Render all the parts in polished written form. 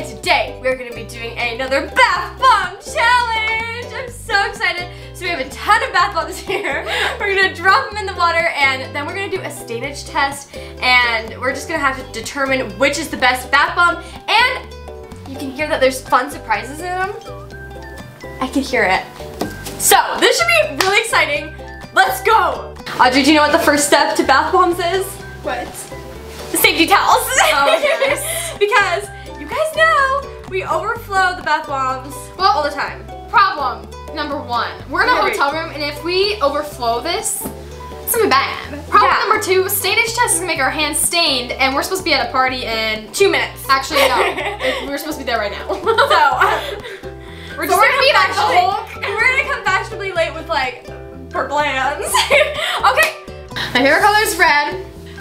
and today we're going to be doing another bath bomb challenge. I'm so excited. So we have a ton of bath bombs here. We're going to drop them in the water, and then we're going to do a stainage test, and we're just going to have to determine which is the best bath bomb. And you can hear that there's fun surprises in them. I can hear it. So this should be really exciting. Let's go! Audrey, do you know what the first step to bath bombs is? What? The safety towels. Oh, yes. Because you guys know we overflow the bath bombs all the time. Problem number one. We're in a hotel room, and if we overflow this, it's gonna be bad. Problem number two, stainage test is gonna make our hands stained, and we're supposed to be at a party in 2 minutes. Actually, no. We're supposed to be there right now. So we're just gonna be like the Hulk, and we're gonna come fashionably late with like purple hands. Okay. My favorite color is red.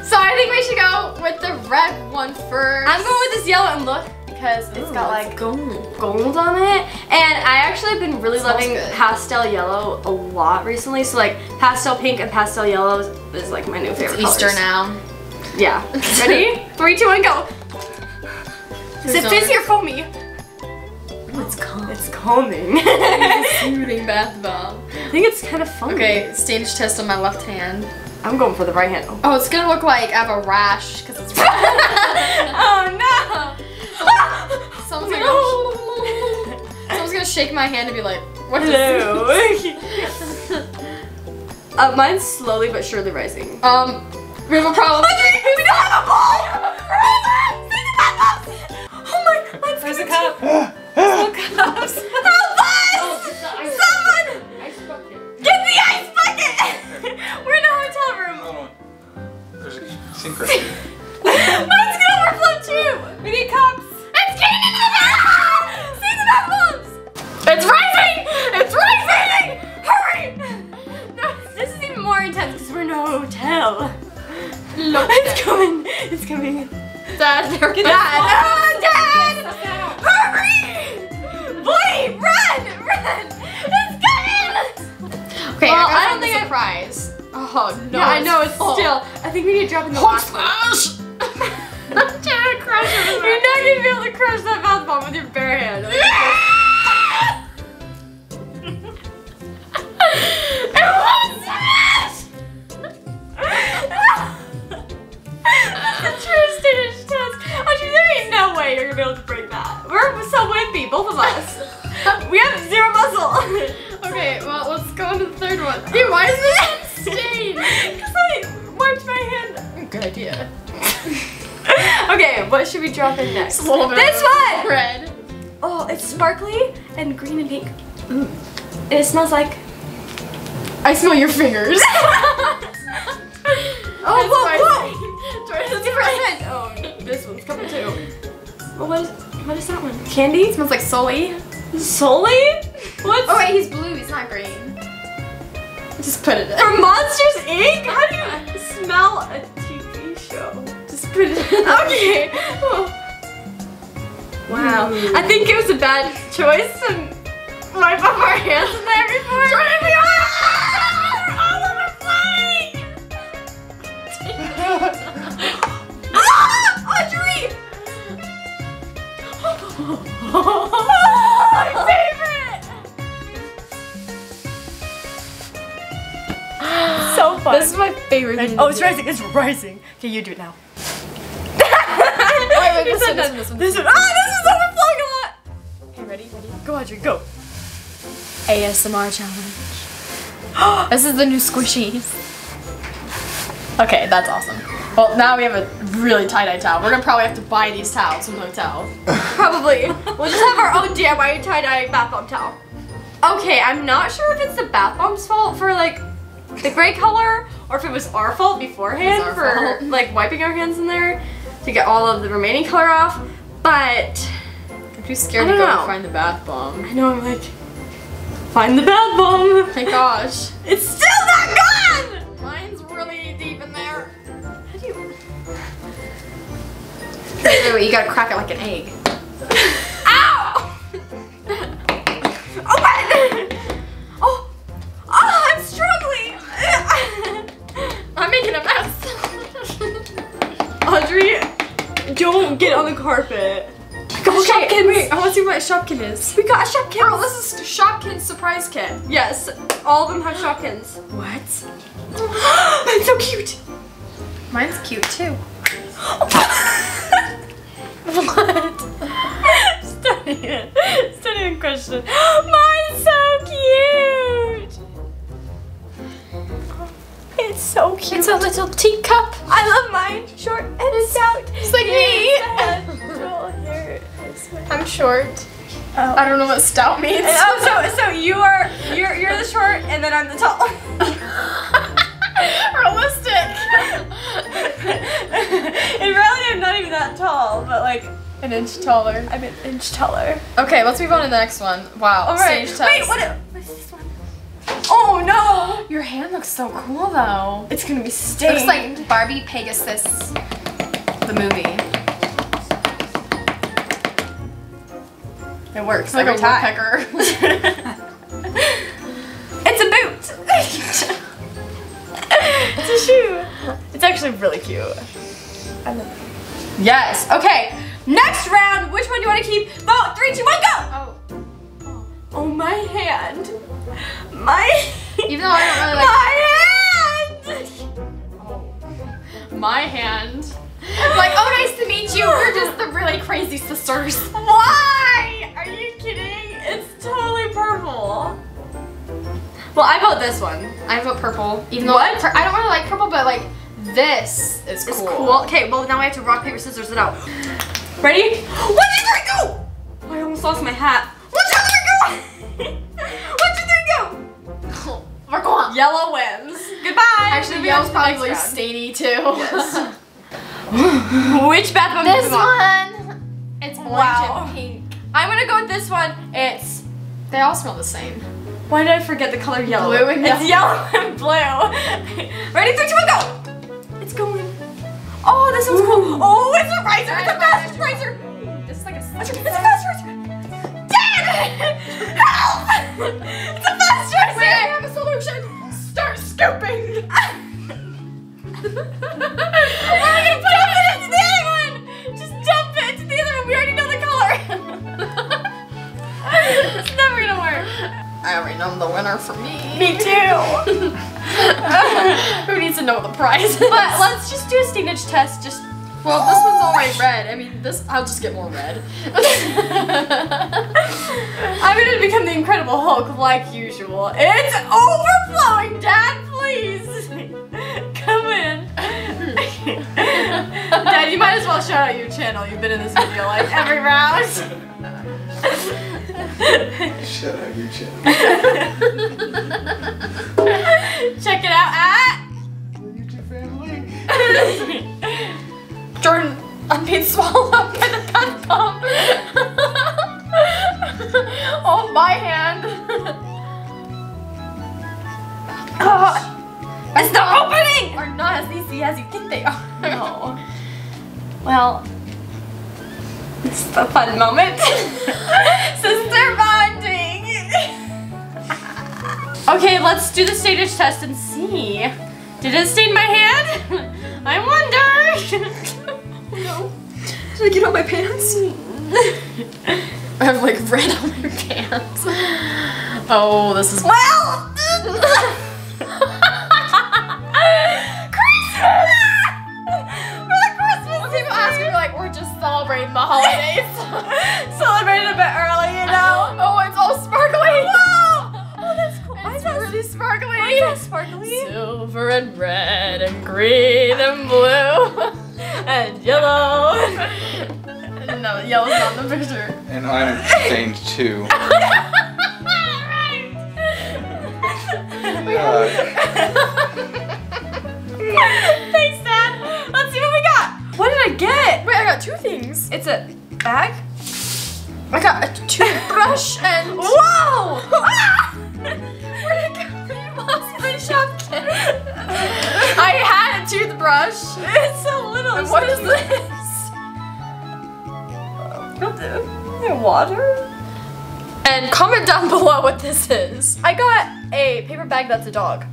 So I think we should go with the red one first. I'm going with this yellow, and look, because it's got like gold on it. And I actually have been really loving pastel yellow a lot recently. So like pastel pink and pastel yellow is like my new favorite colors. It's Easter now. Yeah. Ready? 3, 2, 1, go. Is it fizzy or foamy? It's calm. It's calming. It's a soothing bath bomb. I think it's kind of fun. Okay, stage test on my left hand. I'm going for the right hand. Oh, it's gonna look like I have a rash because it's red. Oh no! Someone's gonna shake my hand and be like, "What is this?" Mine's slowly but surely rising. We have a problem. We don't have a ball. Oh my! Mine's There's a cup. Help us! Someone! Get the ice bucket! We're in a hotel room. Hold on. There's a sink right here. Mine's gonna overflow too! We need cups! It's getting into the bath! See the bath bombs! It's rising! It's rising! Hurry! No, this is even more intense because we're in a hotel. Look, it's coming. It's coming. Dad, they're bad. Oh, Dad! Hurry! Wait, run! Run! It's coming! Okay, well, I don't think surprise. Oh no! Yeah, I know it's I think we need to drop in the last one. I'm trying to crush it. You're not gonna be able to crush that bath bomb with your bare hand. Like, That's a true stainage test. Actually, there ain't no way you're gonna be able to break that. We're so wimpy, both of us. We have zero muscle. Okay, well, let's go into the third one. Dude, why is this stained? Because I wiped my hand. Good idea. Okay, what should we drop in next? This one! Red. Oh, it's sparkly and green and pink. Mm. And it smells like... I smell your fingers. Oh, whoa, whoa! Oh, this one's coming too. Well, what is that one? Candy? It smells like Sully. Sully? What? Oh wait, he's blue. He's not green. Just put it in. From Monsters, Inc.? How do you smell a TV show? Just put it in. Okay. Wow. I think it was a bad choice to wipe off our hands in there before. Jordan, we are all overflowing. Audrey! My favorite! So fun. This is my favorite thing. Oh, it's rising. It's rising. Okay, you do it now. Wait, this one. Oh, this is overflowing a lot. Okay, ready? Go, Audrey, go. ASMR challenge. This is the new squishies. Okay, that's awesome. Well, now we have a really tie-dye towel. We're gonna probably have to buy these towels from the hotel. Probably. We'll just have our own DIY tie-dye bath bomb towel. Okay, I'm not sure if it's the bath bomb's fault for like the gray color, or if it was our fault beforehand for like wiping our hands in there to get all of the remaining color off. But I'm too scared to go and find the bath bomb. I know. I'm like, find the bath bomb. Oh my gosh, it's still not gone. Mine's really deep in there. You gotta crack it like an egg. Ow! Open! Oh! Oh, I'm struggling! I'm making a mess. Audrey, don't get on the carpet. Come on, Shopkins! Wait, I want to see what a Shopkin is. We got a Shopkin! Oh, this is Shopkins surprise kit. Yes, all of them have Shopkins. What? That's so cute! Mine's cute too. What? Don't even question. Mine's so cute! It's so cute. It's a little teacup. I love mine. Short and it's out. It's like me. I'm short. Oh. I don't know what stout means. And also, so you're the short, and then I'm the tall. Realistic. In reality, I'm not even that tall, but like. An inch taller. I'm an inch taller. Okay, let's move on to the next one. Wow. All right. Wait, what is this one? Oh no! Your hand looks so cool though. It's gonna be stained. Looks like Barbie Pegasus, the movie. It works. It's like a woodpecker. It's a boot. It's a shoe. It's actually really cute. I love it. Yes. Okay. Next round, which one do you want to keep? Vote, 3, 2, 1, go! Oh, my hand. Even though I don't really like my hand! Oh. My hand. It's like, oh, nice to meet you. We're just the really crazy sisters. Why? Are you kidding? It's totally purple. Well, I vote this one. I vote purple. Even though I don't really like purple, but like, this is cool. Okay, well, now I have to rock, paper, scissors it out. Ready? 1, 2, 3, go! Oh, I almost lost my hat. 1, 2, 3, go! 1, 2, 3, go! We're going. Yellow wins. Goodbye. Actually, yellow's probably stainy too. Yes. Which bathroom do you want? This one. It's orange and pink. I'm gonna go with this one. It's. They all smell the same. Why did I forget the color yellow? Blue and yellow. It's yellow and blue. Ready? 3, 2, 1, go! It's going. Oh, this one's cool. Oh, it's a riser. It's a fast riser. This is like a. It's a fast riser. Dad! Help! It's a fast riser. Wait, I have a solution. Start scooping. We're gonna dump it into the other one. Just dump it into the other one. We already know the color. It's never gonna work. I already know the winner for me. Me too. Who needs to know what the prize is? But let's just do a stainage test. Just well, this one's already red. I mean, this I'll just get more red. I'm gonna become the Incredible Hulk like usual. It's overflowing, Dad. Please come in. Dad, you might as well shout out your channel. You've been in this video like every round. Shut up, your channel. Check it out at YouTube family. Jordan, I'm being swallowed up by the bath bomb. Oh, my hand. It's not opening. Are not as easy as you think they are. No. Well. It's a fun moment. Sister bonding! Okay, let's do the stainage test and see. Did it stain my hand? I wonder! No. Did I get out my pants? I have like red on my pants. Oh, this is. Well! Christmas! Celebrating the holidays. Celebrating a bit early, you know. Oh, it's all sparkly. Whoa. Oh, that's cool. It's really sparkly. Why is that sparkly? Silver and red and green and blue and yellow. No, yellow's not in the picture. And I'm stained too. Right. Thanks, Dad. Let's see what we got. What did I get? Wait, I got two things. It's a bag. I got a toothbrush and. Whoa! Ah! Where'd it go? You lost my Shopkin. I had a toothbrush. It's so little. And what is this? Water? And comment down below what this is. I got a paper bag that's a dog.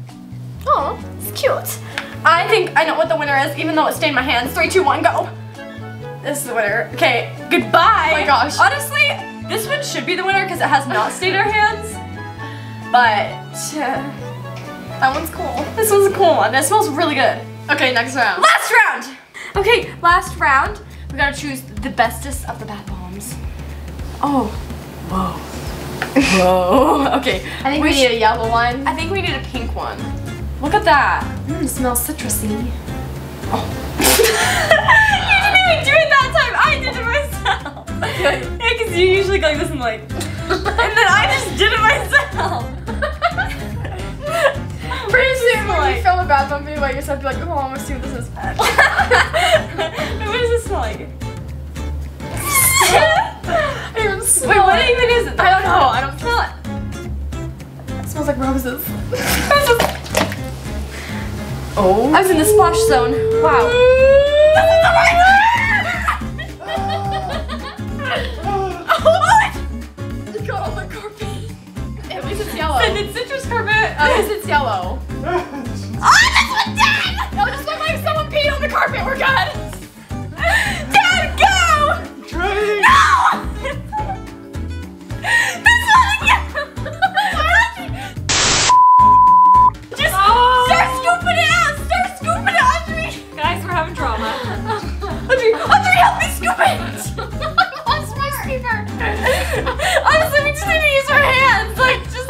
Oh, it's cute. I think I know what the winner is, even though it stained my hands. 3, 2, 1, go. This is the winner. Okay, goodbye. gosh. Honestly, this one should be the winner because it has not stayed our hands. But that one's cool. This one's a cool one. That smells really good. Okay, next round. Last round! Okay, last round. We gotta choose the bestest of the bad bombs. Oh. Whoa. Whoa. Okay. I think we need a yellow one. I think we need a pink one. Look at that. Mmm, smells citrusy. Oh. You didn't even do it that time. I did it myself. Okay. Yeah, because you usually go like this and like, and then I just did it myself. Pretty soon, like, you feel a bad bumping about yourself, be like, oh, I'm gonna see what this is bad. What does this smell like? I don't smell. Wait, what even is it? I don't know. I don't smell it. It smells like roses. Oh. I was in the splash zone. Wow. This is the right one. And it's citrus carpet. Because it's yellow. Oh, this one's dead! No, this looks like someone peed on the carpet. We're good. Dad, go! Drink. No! This one again! Just start scooping it out! Start scooping it, Audrey! Guys, we're having drama. Audrey, help me scoop it! I lost my scooper. Honestly, we just need to use our hands. Like, just...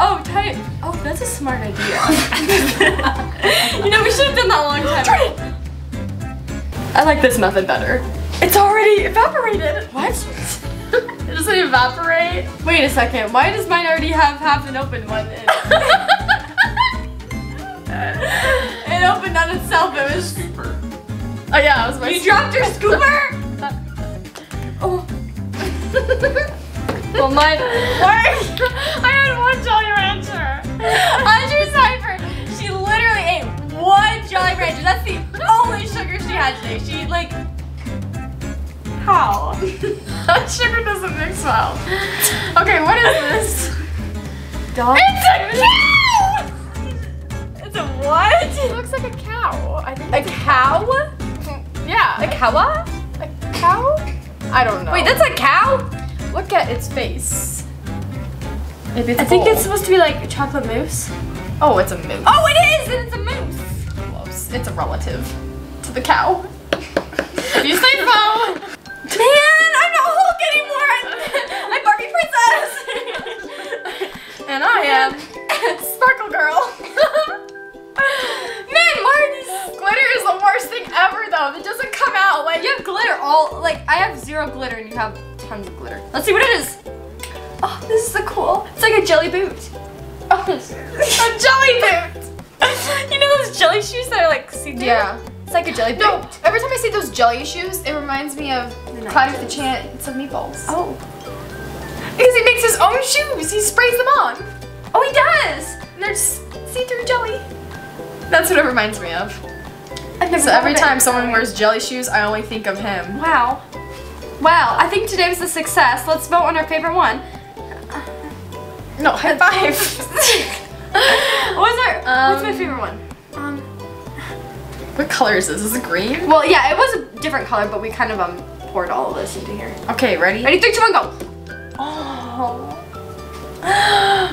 Oh, tight. Oh, that's a smart idea. You know, we should have done that a long time ago. I like this method better. It's already evaporated. What? It doesn't evaporate. Wait a second. Why does mine already have half an open one in it? It opened on itself. It was scooper. Oh yeah, it was my. You dropped your scooper? Oh. Well, mine worked. I had one Jolly Rancher. Audrey's hyper. She literally ate one Jolly Rancher. That's the only sugar she had today. She like, how? That sugar doesn't mix well. Okay, what is this? Dog? It's a cow! It's a what? It looks like a cow. I think a cow? Yeah. A cow? A cow? I don't know. Wait, that's a cow? Look at its face. Maybe it's I think it's supposed to be like chocolate mousse. Oh, it's a moose. Oh, it is! And it's a moose! Close. It's a relative to the cow. If you say foe! Man, I'm not Hulk anymore! I'm Barbie Princess! And I am Sparkle Girl. Man, why are these? Glitter is the worst thing ever, though. It doesn't come out. Like, you have glitter all. Like, I have zero glitter, and you have. Tons of glitter. Let's see what it is. Oh, this is so cool. It's like a jelly boot. Oh, a jelly boot. You know those jelly shoes that are like see-through? Yeah. It's like a jelly boot. No, every time I see those jelly shoes, it reminds me of Cloudy with a Chance of Meatballs. Oh. Because he makes his own shoes. He sprays them on. Oh, he does. And they're just see-through jelly. That's what it reminds me of. So every time someone wears jelly shoes, I only think of him. Wow. Wow, I think today was a success. Let's vote on our favorite one. No, high five. What's my favorite one? What color is this? Is it green? Well, yeah, it was a different color, but we kind of poured all of this into here. Okay, ready? Ready, 3, 2, 1, go. Oh.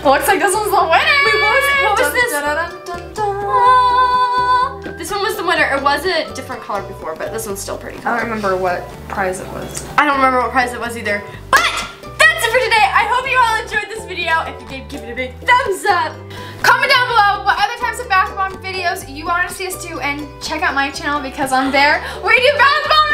Looks like this one's the winner. Wait, what was this? This one was the winner. It was a different color before, but this one's still pretty cool. I don't remember what prize it was. I don't remember what prize it was either. But that's it for today. I hope you all enjoyed this video. If you did, give it a big thumbs up. Comment down below what other types of bath bomb videos you want to see us do, and check out my channel because on there we do bath bomb.